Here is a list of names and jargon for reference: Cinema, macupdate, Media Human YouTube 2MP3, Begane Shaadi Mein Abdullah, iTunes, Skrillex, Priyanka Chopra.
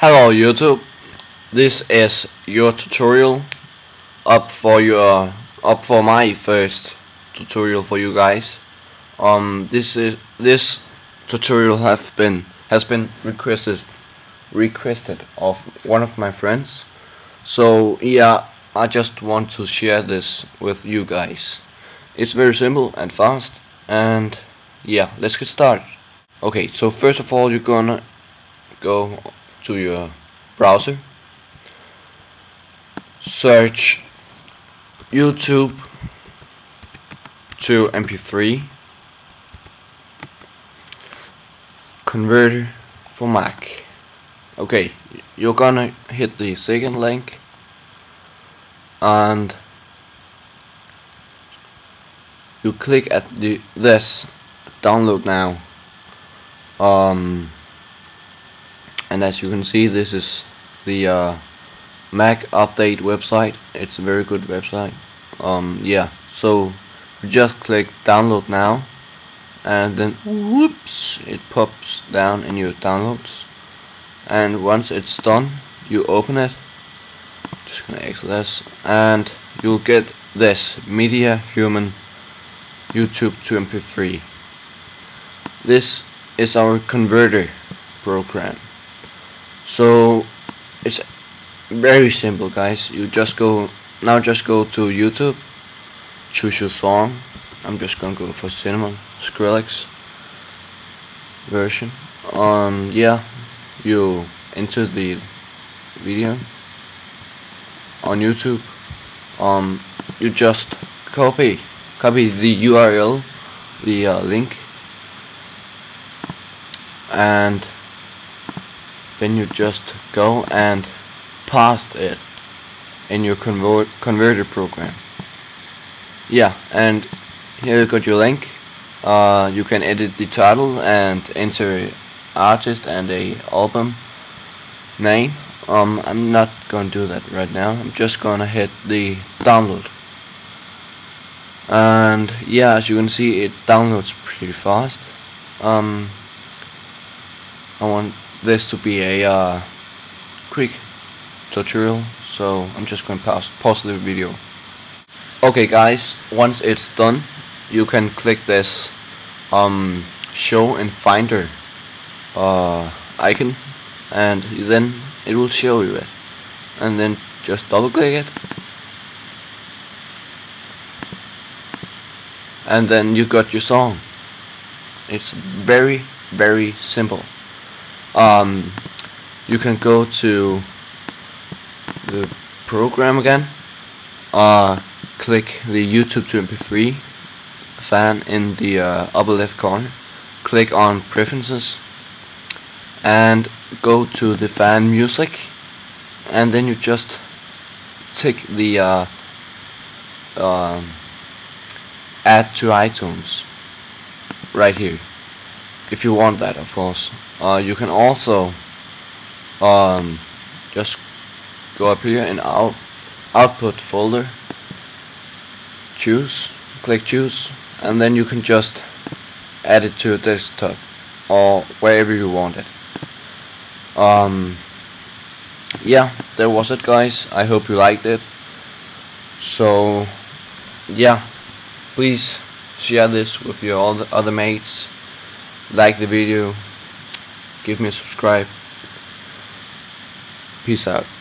Hello YouTube, this is your tutorial up for my first tutorial for you guys. This tutorial has been requested of one of my friends. So yeah, I just want to share this with you guys. It's very simple and fast, and yeah, let's get started. Okay, so first of all, you're gonna go to your browser, search YouTube 2MP3 converter for Mac. Okay, you're gonna hit the second link and you click at this download now. And as you can see, this is the Mac update website. It's a very good website. Yeah, so just click download now, and then whoops, it pops down in your downloads. And once it's done, you open it. I'm just gonna exit this, and you'll get this Media Human YouTube 2MP3. This is our converter program. So it's very simple, guys. You just go to YouTube, choose your song. I'm just gonna go for Cinema, Skrillex version. Yeah, you enter the video on YouTube. You just copy the URL, the link, and then you just go and paste it in your converter program. Yeah, and here you got your link. You can edit the title and enter artist and a album name. I'm not gonna do that right now. I'm just gonna hit the download. And yeah, as you can see, it downloads pretty fast. I want this to be a quick tutorial, so I'm just going to pause the video. Okay guys, once it's done, you can click this show in Finder icon, and then it will show you it, and then just double click it, and then you got your song. It's very, very simple. You can go to the program again, click the YouTube 2MP3 fan in the upper left corner, click on preferences, and go to the fan music, and then you just tick the add to iTunes right here, if you want that, of course. You can also just go up here in output folder, click choose, and then you can just add it to your desktop or wherever you want it. Yeah, that was it, guys. I hope you liked it. So yeah, please share this with your other mates. Like the video, give me a subscribe. Peace out.